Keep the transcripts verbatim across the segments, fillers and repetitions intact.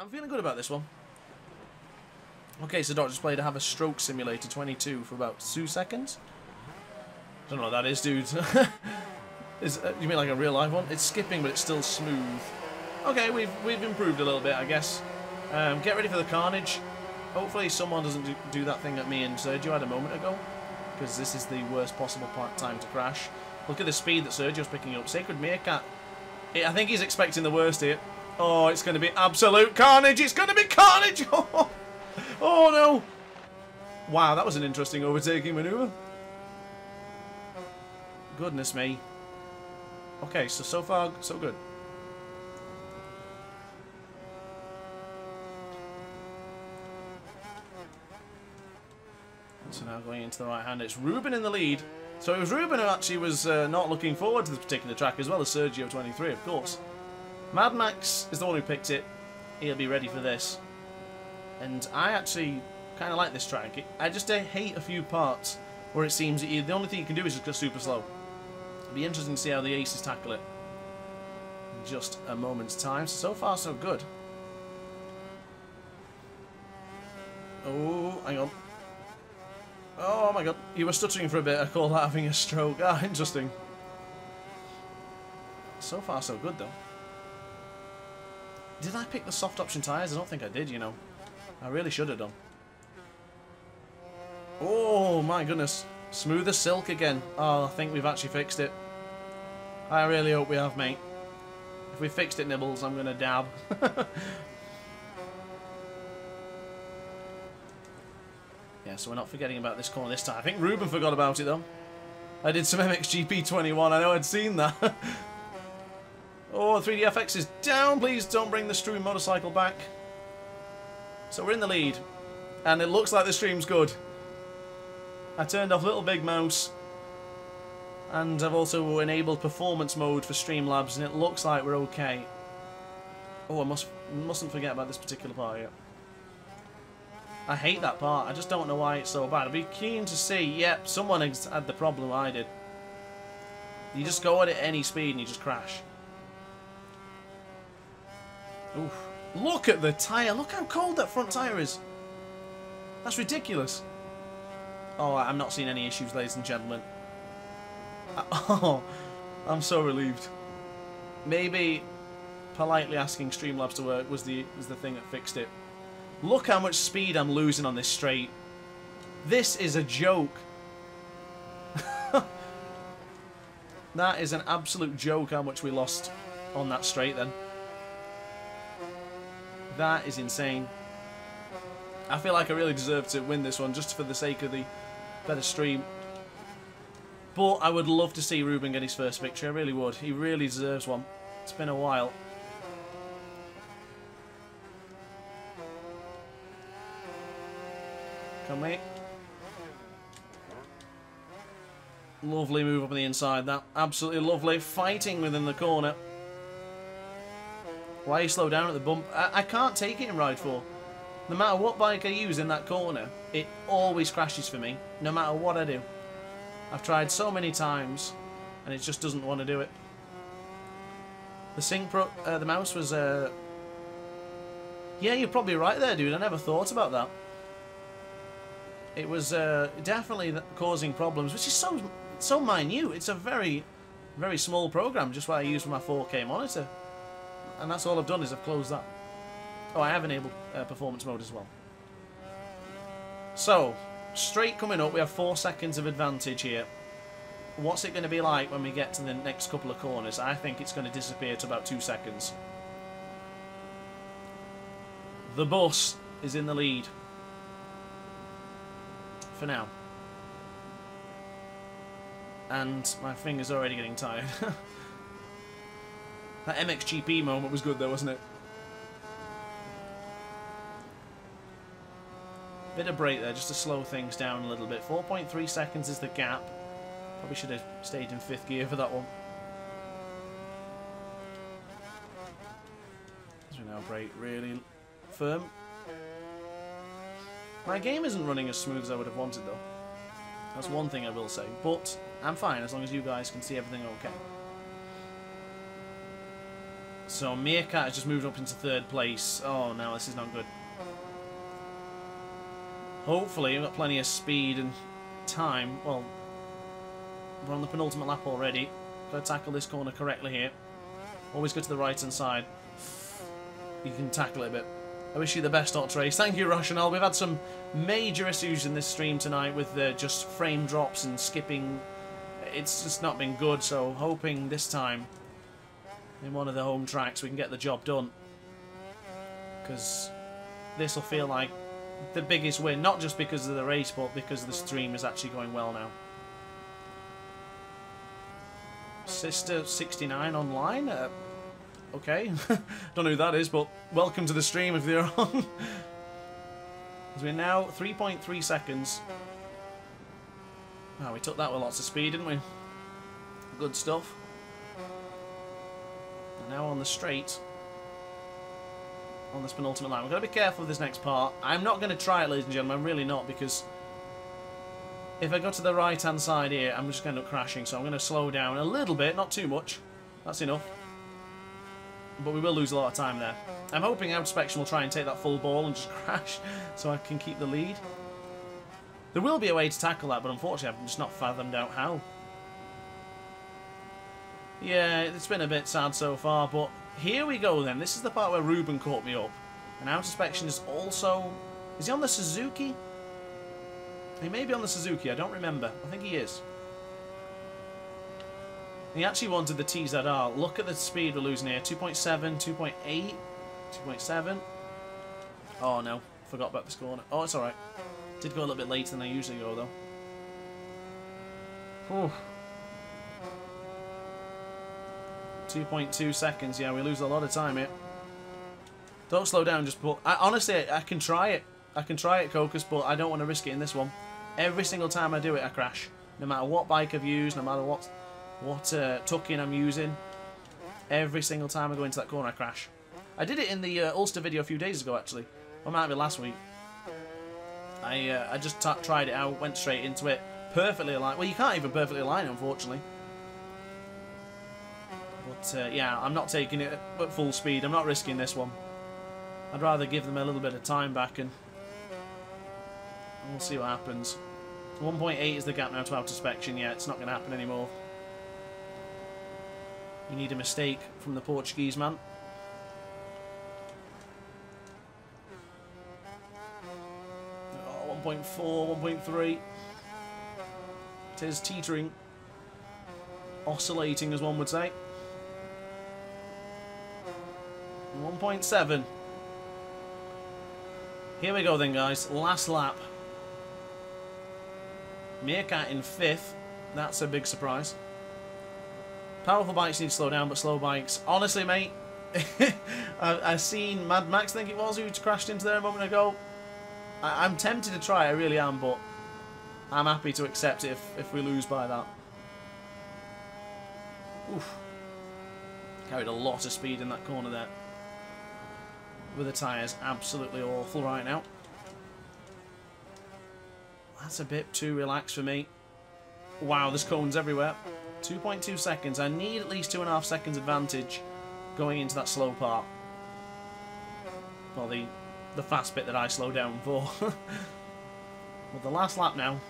I'm feeling good about this one. Okay, so Doctor Ace played I Have a Stroke Simulator twenty-two for about two seconds. I don't know what that is, dude. Is, uh, you mean like a real life one? It's skipping, but it's still smooth. Okay, we've we've improved a little bit, I guess. Um, get ready for the carnage. Hopefully someone doesn't do, do that thing that me and Sergio had a moment ago, because this is the worst possible time to crash. Look at the speed that Sergio's picking up. Sacred Meerkat. I think he's expecting the worst here. Oh, it's going to be absolute carnage. It's going to be carnage. Oh no. Wow, that was an interesting overtaking maneuver. Goodness me. Okay, so, so far, so good. So now going into the right hand, it's Ruben in the lead. So it was Ruben who actually was uh, not looking forward to this particular track, as well as Sergio twenty-three, of course. Mad Max is the one who picked it. He'll be ready for this. And I actually kind of like this track. I just uh, hate a few parts where it seems that you, the only thing you can do is just go super slow. It'll be interesting to see how the Aces tackle it in just a moment's time. So far, so good. Oh, hang on. Oh my god, you were stuttering for a bit. I call that having a stroke. Ah, interesting. So far, so good, though. Did I pick the soft option tyres? I don't think I did, you know. I really should have done. Oh my goodness. Smooth as silk again. Oh, I think we've actually fixed it. I really hope we have, mate. If we fixed it, Nibbles, I'm going to dab. Yeah, so we're not forgetting about this corner this time. I think Ruben forgot about it, though. I did some M X G P twenty-one. I know I'd seen that. Oh, three D F X is down. Please don't bring the stream motorcycle back. So we're in the lead. And it looks like the stream's good. I turned off Little Big Mouse. And I've also enabled performance mode for Streamlabs. And it looks like we're okay. Oh, I must, mustn't forget about this particular part yet. I hate that part. I just don't know why it's so bad. I'd be keen to see. Yep, someone had the problem I did. You just go at it at any speed and you just crash. Oof. Look at the tyre. Look how cold that front tyre is. That's ridiculous. Oh, I'm not seeing any issues, ladies and gentlemen. I, oh, I'm so relieved. Maybe politely asking Streamlabs to work was the, was the thing that fixed it. Look how much speed I'm losing on this straight. This is a joke. That is an absolute joke how much we lost on that straight then. That is insane. I feel like I really deserve to win this one just for the sake of the better stream. But I would love to see Ruben get his first victory. I really would. He really deserves one. It's been a while. Can we? Lovely move up on the inside, that. Absolutely lovely. Fighting within the corner. Why you slow down at the bump? I, I can't take it in Ride four. No matter what bike I use in that corner, it always crashes for me. No matter what I do. I've tried so many times, and it just doesn't want to do it. The sync pro... Uh, the mouse was... Uh... Yeah, you're probably right there, dude. I never thought about that. It was uh, definitely causing problems, which is so so minute. It's a very, very small program, just what I use for my four K monitor. And that's all I've done is I've closed that. Oh, I have enabled uh, performance mode as well. So, straight coming up, we have four seconds of advantage here. What's it going to be like when we get to the next couple of corners? I think it's going to disappear to about two seconds. The bus is in the lead. For now. And my finger's already getting tired. That M X G P moment was good though, wasn't it? Bit of break there, just to slow things down a little bit. four point three seconds is the gap. Probably should have stayed in fifth gear for that one. So now brake really firm. My game isn't running as smooth as I would have wanted, though. That's one thing I will say. But I'm fine as long as you guys can see everything okay. So Meerkat has just moved up into third place. Oh no, this is not good. Hopefully we've got plenty of speed and time. Well, we're on the penultimate lap already. Gotta tackle this corner correctly here. Always go to the right hand side. You can tackle it a bit. I wish you the best, Doctor Ace. Thank you, Rationale. We've had some major issues in this stream tonight with uh, just frame drops and skipping. It's just not been good, so hoping this time in one of the home tracks we can get the job done. Because this will feel like the biggest win, not just because of the race, but because the stream is actually going well now. Sister sixty-nine online? Uh, okay. Don't know who that is, but welcome to the stream if they're on. As we're now three point three seconds. Wow, we took that with lots of speed, didn't we? Good stuff. And now on the straight. On this penultimate line. We've got to be careful with this next part. I'm not going to try it, ladies and gentlemen. I'm really not, because if I go to the right-hand side here, I'm just going to end up crashing. So I'm going to slow down a little bit, not too much. That's enough. But we will lose a lot of time there. I'm hoping Outspection will try and take that full ball and just crash so I can keep the lead. There will be a way to tackle that, but unfortunately I've just not fathomed out how. Yeah, it's been a bit sad so far, but here we go then. This is the part where Ruben caught me up. And Outspection is also... Is he on the Suzuki? He may be on the Suzuki, I don't remember. I think he is. He actually wanted the T Z R. Look at the speed we're losing here. two point seven, two point eight, two point seven. Oh no, forgot about this corner. Oh, it's alright. Did go a little bit later than I usually go though. two point two seconds, yeah, we lose a lot of time here. Don't slow down, just pull. I, honestly, I, I can try it. I can try it, Cocos, but I don't want to risk it in this one. Every single time I do it, I crash. No matter what bike I've used, no matter what what uh, tuck-in I'm using, every single time I go into that corner, I crash. I did it in the uh, Ulster video a few days ago, actually. Or might be last week. I uh, I just t tried it out, went straight into it. Perfectly aligned. Well, you can't even perfectly align, unfortunately. But, uh, yeah, I'm not taking it at full speed. I'm not risking this one. I'd rather give them a little bit of time back and we'll see what happens. one point eight is the gap now to Outspection. Yeah, it's not going to happen anymore. We need a mistake from the Portuguese man. Oh, one point four, one point three. It is teetering. Oscillating, as one would say. one point seven. Here we go then, guys. Last lap. Meerkat in fifth. That's a big surprise. Powerful bikes need to slow down, but slow bikes... Honestly, mate, I've seen Mad Max, I think it was, who crashed into there a moment ago. I I'm tempted to try, I really am, but I'm happy to accept it if, if we lose by that. Oof. Carried a lot of speed in that corner there. With the tyres absolutely awful right now. That's a bit too relaxed for me. Wow, there's cones everywhere. two point two seconds. I need at least two and a half seconds advantage going into that slow part. Well, the, the fast bit that I slow down for. But the last lap now.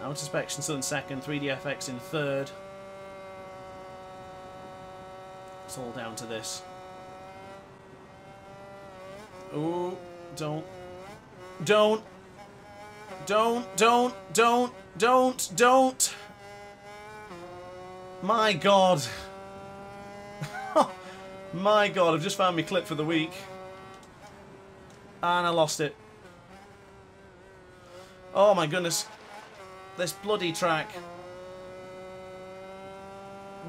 Outspection still in second, three D F X in third. It's all down to this. Ooh, don't. Don't. Don't, don't, don't, don't, don't. My God. My God, I've just found my clip for the week. And I lost it. Oh my goodness. This bloody track.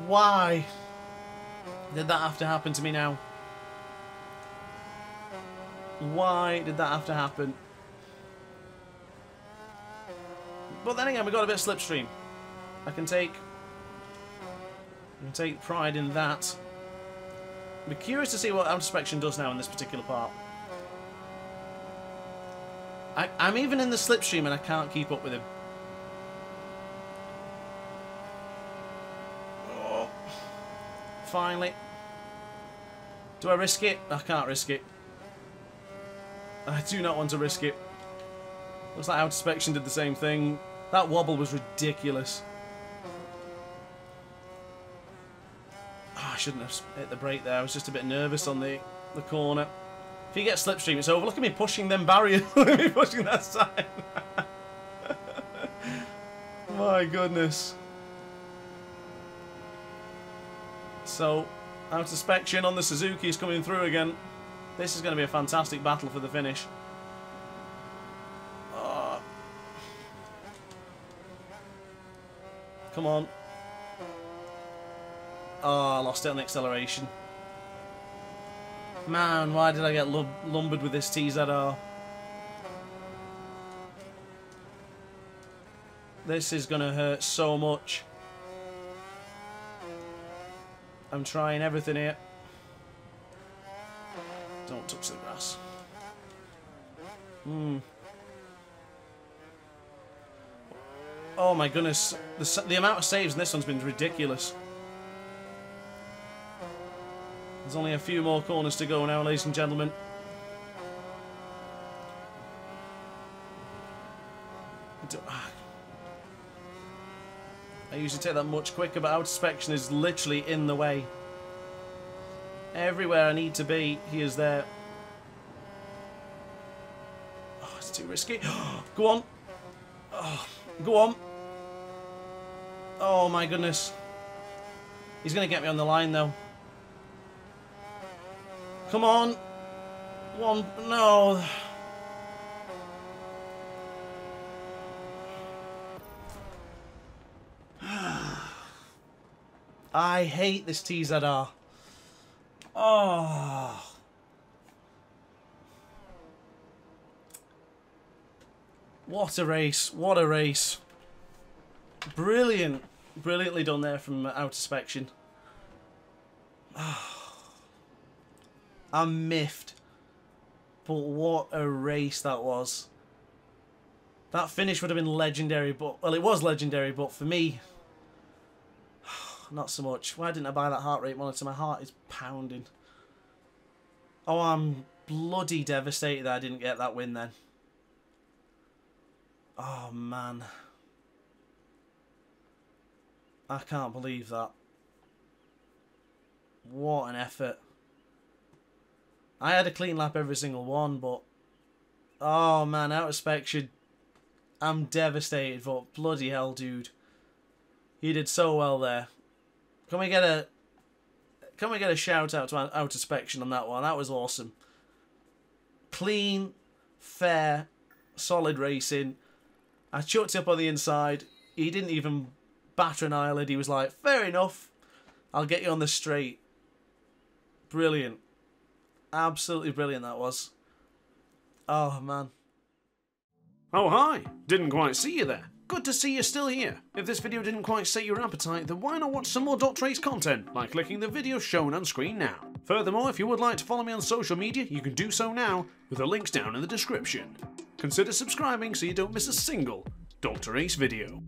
Why did that have to happen to me now? Why did that have to happen? But then again, we got a bit of slipstream. I can take I can take pride in that. Be curious to see what Outspection does now in this particular part. I, I'm even in the slipstream and I can't keep up with him. finally. Do I risk it? I can't risk it. I do not want to risk it. Looks like Outspection did the same thing. That wobble was ridiculous. Oh, I shouldn't have hit the brake there. I was just a bit nervous on the, the corner. If you get slipstream, it's over. Look at me pushing them barriers. Look at me pushing that sign. My goodness. So, Outspection on the Suzuki is coming through again. This is going to be a fantastic battle for the finish. Oh. Come on. Oh, I lost it on acceleration. Man, why did I get lum lumbered with this T Z R? This is going to hurt so much. I'm trying everything here. Don't touch the grass. Hmm. Oh my goodness. The, the amount of saves in this one's been ridiculous. There's only a few more corners to go now, ladies and gentlemen. I, don't, I usually take that much quicker, but Outspection is literally in the way. Everywhere I need to be, he is there. Oh, it's too risky. Go on. Oh, go on. Oh, my goodness. He's going to get me on the line, though. Come on. One. No. I hate this T Z R. Oh. What a race, what a race. Brilliant, brilliantly done there from Outspection. Oh. I'm miffed. But what a race that was. That finish would have been legendary, but, well, it was legendary, but for me, not so much. Why didn't I buy that heart rate monitor? My heart is pounding. Oh, I'm bloody devastated that I didn't get that win then. Oh, man. I can't believe that. What an effort. I had a clean lap every single one, but... oh, man, Outspection. I'm devastated, but bloody hell, dude. You did so well there. Can we get a can we get a shout out to Outspection on that one? That was awesome. Clean, fair, solid racing. I chucked up on the inside. He didn't even batter an eyelid. He was like, fair enough. I'll get you on the straight. Brilliant. Absolutely brilliant that was. Oh, man. Oh, hi. Didn't quite see you there. Good to see you're still here. If this video didn't quite set your appetite, then why not watch some more Doctor Ace content by clicking the video shown on screen now. Furthermore, if you would like to follow me on social media, you can do so now with the links down in the description. Consider subscribing so you don't miss a single Doctor Ace video.